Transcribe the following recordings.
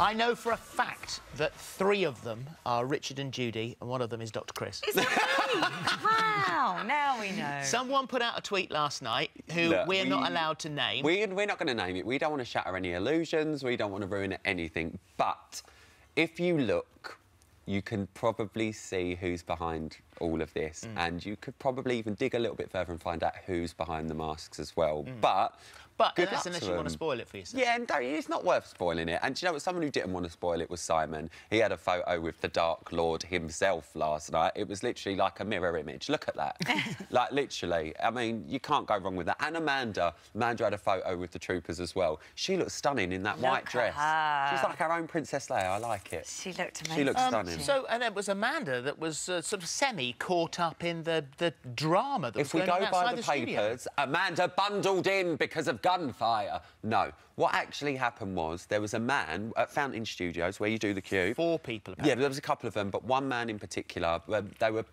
I know for a fact that three of them are Richard and Judy, and one of them is Dr Chris. Is that right? Wow, now we know. Someone put out a tweet last night who we're not allowed to name. We're not going to name it. We don't want to shatter any illusions. We don't want to ruin anything. But if you look, you can probably see who's behind all of this. And you could probably even dig a little bit further and find out who's behind the masks as well. But unless you want to spoil it for yourself. Yeah, and it's not worth spoiling it. And do you know what? Someone who didn't want to spoil it was Simon. He had a photo with the Dark Lord himself last night. It was literally like a mirror image. Look at that. Like, literally. I mean, you can't go wrong with that. And Amanda had a photo with the troopers as well. She looked stunning in that white dress. She's like our own Princess Leia. I like it. She looked amazing. She looked stunning. So, and it was Amanda that was sort of semi-caught up in the drama that was going on outside the studio. If we go by the papers, Amanda bundled in because of gunfire. No. What actually happened was there was a man at Fountain Studios where you do the queue. Four people, apparently. Yeah, there was a couple of them, but one man in particular, they were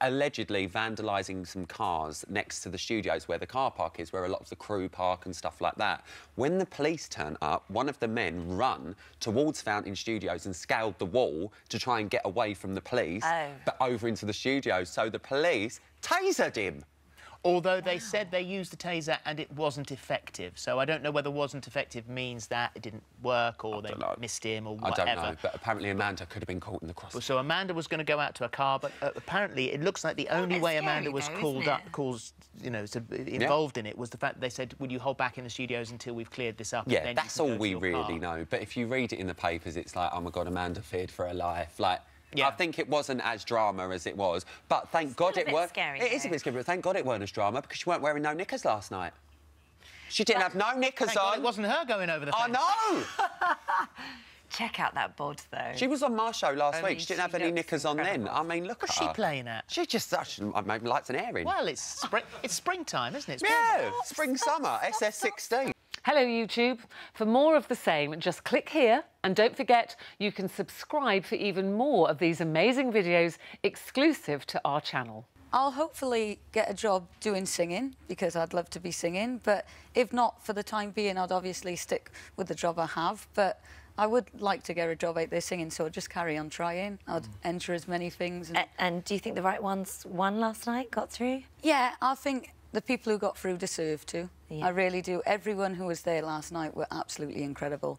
allegedly vandalising some cars next to the studios where the car park is, where a lot of the crew park and stuff like that. When the police turn up, one of the men ran towards Fountain Studios and scaled the wall to try and get away from the police, but over into the studios. So the police tasered him. Although they said they used the taser and it wasn't effective. So I don't know whether wasn't effective means that it didn't work or they missed him or whatever. I don't know, but apparently Amanda could have been caught in the crossfire. So Amanda was going to go out to a car, but apparently it looks like the only way Amanda was called up, you know, involved in it was the fact that they said, will you hold back in the studios until we've cleared this up? Yeah, that's all we really know. But if you read it in the papers, it's like, oh, my God, Amanda feared for her life. Like, I think it wasn't as drama as it was, but thank God it weren't. It is a bit scary, but thank God it weren't as drama because she weren't wearing no knickers last night. She didn't have no knickers on. It wasn't her going over the fence. I know. Check out that bod, though. She was on my show last week. She didn't have any knickers on then. I mean, look at her. What's she playing at? She just maybe likes an airing. Well, it's springtime, isn't it? Yeah, spring, summer, SS16. Hello, YouTube. For more of the same, just click here. And don't forget, you can subscribe for even more of these amazing videos exclusive to our channel. I'll hopefully get a job doing singing, because I'd love to be singing. But if not, for the time being, I'd obviously stick with the job I have. But I would like to get a job out there singing, so I'd just carry on trying. I'd enter as many things. And do you think the right ones won last night, got through? Yeah, I think the people who got through deserve to. Yeah. I really do. Everyone who was there last night were absolutely incredible.